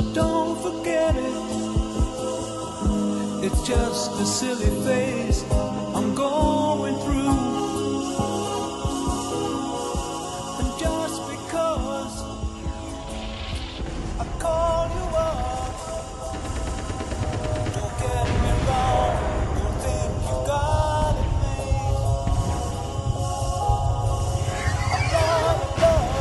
so don't forget it. It's just a silly phase I'm going through. And just because I call you up, don't get me wrong, don't think you got it made. I love it, love.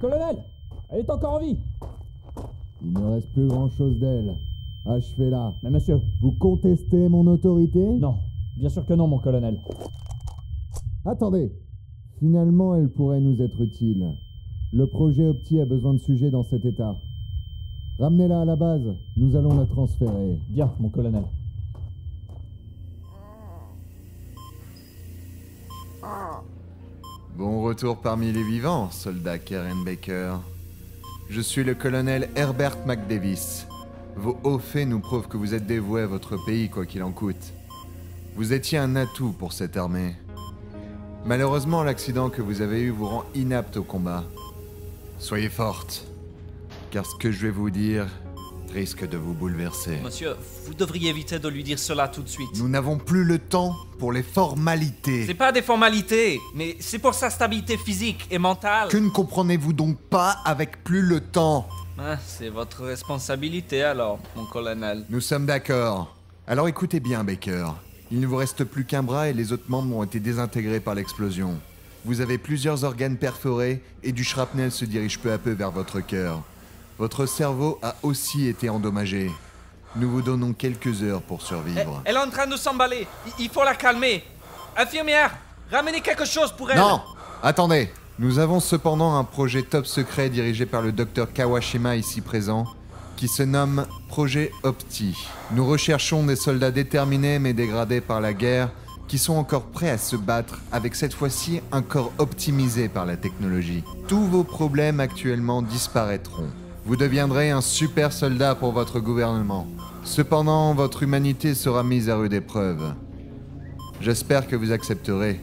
Colonel, elle est encore en vie. Il ne reste plus grand-chose d'elle. Achevez-la. Mais monsieur... Vous contestez mon autorité? Non, bien sûr que non, mon colonel. Attendez. Finalement, elle pourrait nous être utile. Le projet OPTI a besoin de sujets dans cet état. Ramenez-la à la base, nous allons la transférer. Bien, mon colonel. Bon retour parmi les vivants, soldat Karen Baker. Je suis le colonel Herbert McDavis. Vos hauts faits nous prouvent que vous êtes dévoué à votre pays, quoi qu'il en coûte. Vous étiez un atout pour cette armée. Malheureusement, l'accident que vous avez eu vous rend inapte au combat. Soyez forte, car ce que je vais vous dire risque de vous bouleverser. Monsieur, vous devriez éviter de lui dire cela tout de suite. Nous n'avons plus le temps pour les formalités. C'est pas des formalités, mais c'est pour sa stabilité physique et mentale. Que ne comprenez-vous donc pas avec plus le temps? Ah, c'est votre responsabilité alors, mon colonel. Nous sommes d'accord. Alors écoutez bien, Baker. Il ne vous reste plus qu'un bras et les autres membres ont été désintégrés par l'explosion. Vous avez plusieurs organes perforés et du shrapnel se dirige peu à peu vers votre cœur. Votre cerveau a aussi été endommagé. Nous vous donnons quelques heures pour survivre. Elle est en train de s'emballer. Il faut la calmer. Infirmière, ramenez quelque chose pour elle. Non, attendez. Nous avons cependant un projet top secret dirigé par le docteur Kawashima ici présent, qui se nomme Projet OPTI. Nous recherchons des soldats déterminés mais dégradés par la guerre, qui sont encore prêts à se battre avec cette fois-ci un corps optimisé par la technologie. Tous vos problèmes actuellement disparaîtront. Vous deviendrez un super soldat pour votre gouvernement. Cependant, votre humanité sera mise à rude épreuve. J'espère que vous accepterez.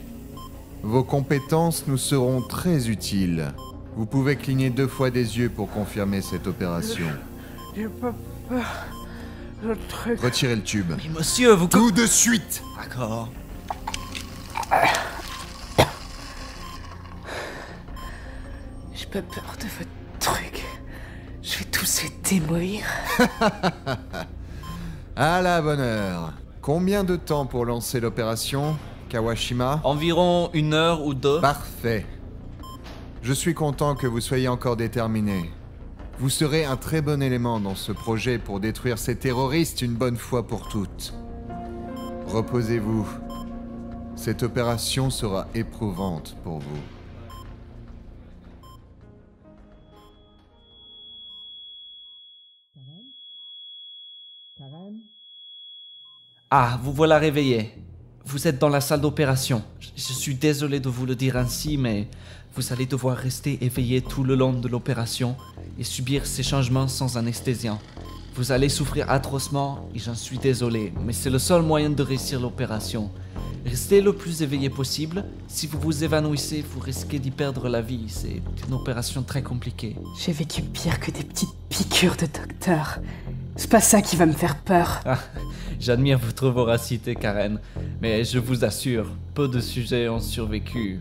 Vos compétences nous seront très utiles. Vous pouvez cligner 2 fois des yeux pour confirmer cette opération. J'ai pas peur. Le truc... Retirez le tube. Mais monsieur, vous... Tout de suite. D'accord. J'ai pas peur de votre truc. Je vais tous les démolir. À la bonne heure. Combien de temps pour lancer l'opération, Kawashima? Environ 1 heure ou 2. Parfait. Je suis content que vous soyez encore déterminé. Vous serez un très bon élément dans ce projet pour détruire ces terroristes une bonne fois pour toutes. Reposez-vous. Cette opération sera éprouvante pour vous. Ah, vous voilà réveillé. Vous êtes dans la salle d'opération. Je suis désolé de vous le dire ainsi, mais vous allez devoir rester éveillé tout le long de l'opération et subir ces changements sans anesthésiant. Vous allez souffrir atrocement et j'en suis désolé, mais c'est le seul moyen de réussir l'opération. Restez le plus éveillé possible. Si vous vous évanouissez, vous risquez d'y perdre la vie. C'est une opération très compliquée. J'ai vécu pire que des petites piqûres de docteur. C'est pas ça qui va me faire peur. Ah, j'admire votre voracité, Karen. Mais je vous assure, peu de sujets ont survécu.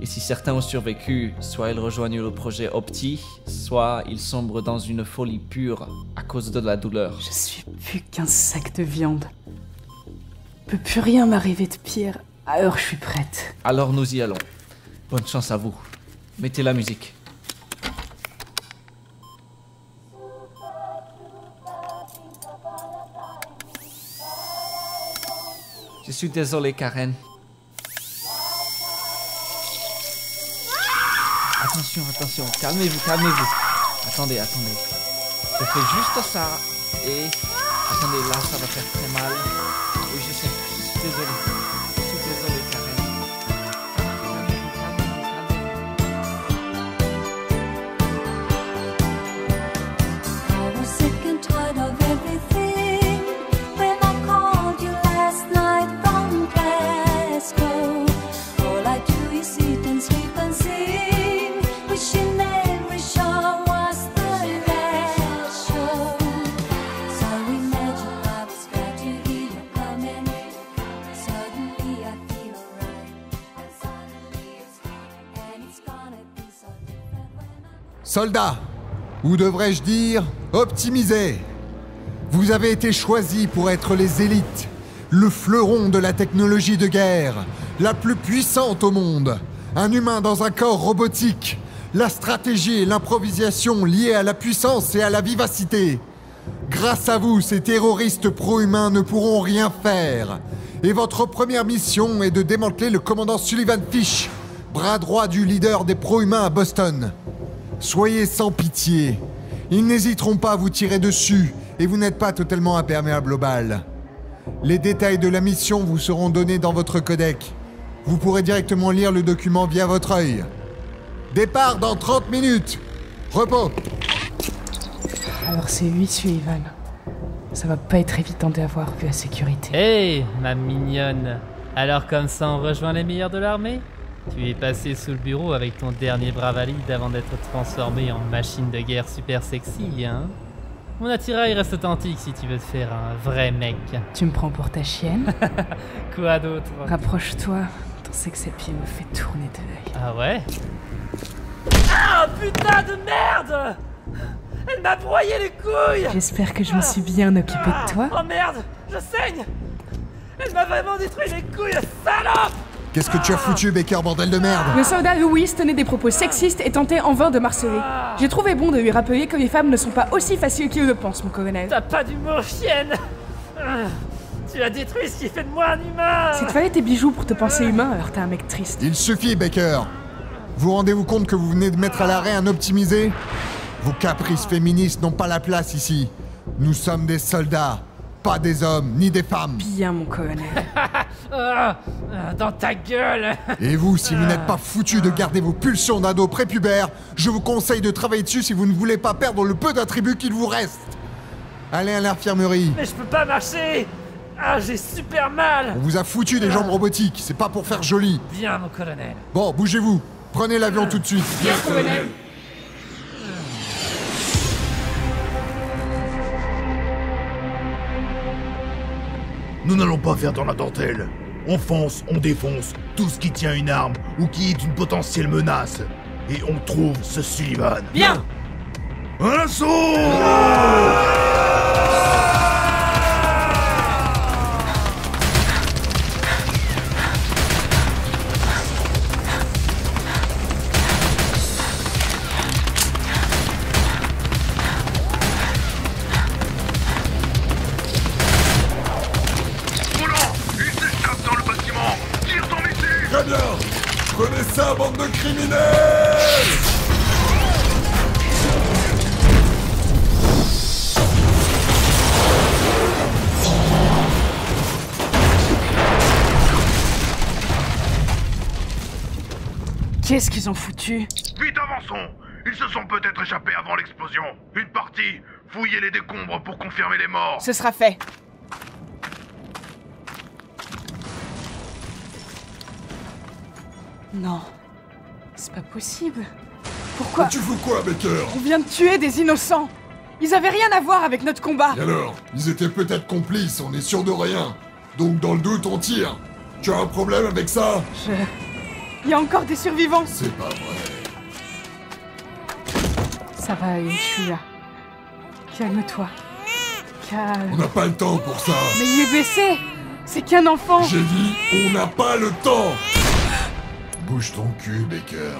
Et si certains ont survécu, soit ils rejoignent le projet OPTI, soit ils sombrent dans une folie pure à cause de la douleur. Je suis plus qu'un sac de viande. Il ne peut plus rien m'arriver de pire. À l'heure, je suis prête. Alors nous y allons. Bonne chance à vous. Mettez la musique. Je suis désolé, Karen. Attention, attention. Calmez-vous, calmez-vous. Attendez, attendez. Je fais juste ça et... Attendez, là, ça va faire très mal. Oui, je sais. Je suis désolé. Je suis désolé, Karen. I was sick and tired of everything when I called you last night from Glasgow. All I do is eat and sleep and sing, wishing every show was the last show. Soldats, ou devrais-je dire, optimisés, vous avez été choisis pour être les élites, le fleuron de la technologie de guerre, la plus puissante au monde, un humain dans un corps robotique, la stratégie et l'improvisation liées à la puissance et à la vivacité. Grâce à vous, ces terroristes pro-humains ne pourront rien faire. Et votre première mission est de démanteler le commandant Sullivan Fish, bras droit du leader des pro-humains à Boston. Soyez sans pitié. Ils n'hésiteront pas à vous tirer dessus et vous n'êtes pas totalement imperméable aux balles. Les détails de la mission vous seront donnés dans votre codec. Vous pourrez directement lire le document via votre œil. Départ dans 30 minutes. Repos. Alors c'est lui, Sullivan. Ça va pas être évident d'avoir vu la sécurité. Hey, ma mignonne. Alors comme ça on rejoint les meilleurs de l'armée ? Tu es passé sous le bureau avec ton dernier bras valide avant d'être transformé en machine de guerre super sexy, hein? Mon attirail reste authentique si tu veux te faire un vrai mec. Tu me prends pour ta chienne? Quoi d'autre? Rapproche-toi, ton sex-appeal me fait tourner de l'œil. Ah ouais? Ah putain de merde! Elle m'a broyé les couilles! J'espère que je me suis bien occupée de toi. Oh merde, je saigne! Elle m'a vraiment détruit les couilles, salope! Qu'est-ce que tu as foutu, Baker, bordel de merde? Le soldat Louis tenait des propos sexistes et tentait en vain de marceler. J'ai trouvé bon de lui rappeler que les femmes ne sont pas aussi faciles qu'ils le pensent, mon colonel. T'as pas d'humour, chienne! Tu as détruit ce qui fait de moi un humain! Si tu fallait tes bijoux pour te penser humain, alors t'es un mec triste. Il suffit, Baker! Vous rendez-vous compte que vous venez de mettre à l'arrêt un optimisé? Vos caprices féministes n'ont pas la place ici. Nous sommes des soldats. Pas des hommes, ni des femmes. Bien, mon colonel. Dans ta gueule. Et vous, si vous n'êtes pas foutu de garder vos pulsions d'ado prépubère, je vous conseille de travailler dessus si vous ne voulez pas perdre le peu d'attributs qu'il vous reste. Allez à l'infirmerie. Mais je peux pas marcher. Ah, j'ai super mal. On vous a foutu des jambes robotiques, c'est pas pour faire joli. Bien, mon colonel. Bon, bougez-vous. Prenez l'avion tout de suite. Bien, colonel. Nous n'allons pas faire dans la dentelle. On fonce, on défonce tout ce qui tient une arme ou qui est une potentielle menace. Et on trouve ce Sullivan. Bien. Un saut. Qu'est-ce qu'ils ont foutu? Vite, avançons! Ils se sont peut-être échappés avant l'explosion. Une partie, fouillez les décombres pour confirmer les morts. Ce sera fait. Non. C'est pas possible. Pourquoi? Mais tu fous quoi, Baker? On vient de tuer des innocents. Ils avaient rien à voir avec notre combat. Et alors? Ils étaient peut-être complices, on est sûr de rien. Donc dans le doute, on tire. Tu as un problème avec ça? Il y a encore des survivants. C'est pas vrai. Ça va, je suis là. Calme-toi. Calme. On n'a pas le temps pour ça. Mais il est blessé. C'est qu'un enfant. J'ai dit, on n'a pas le temps. Bouge ton cul, Baker.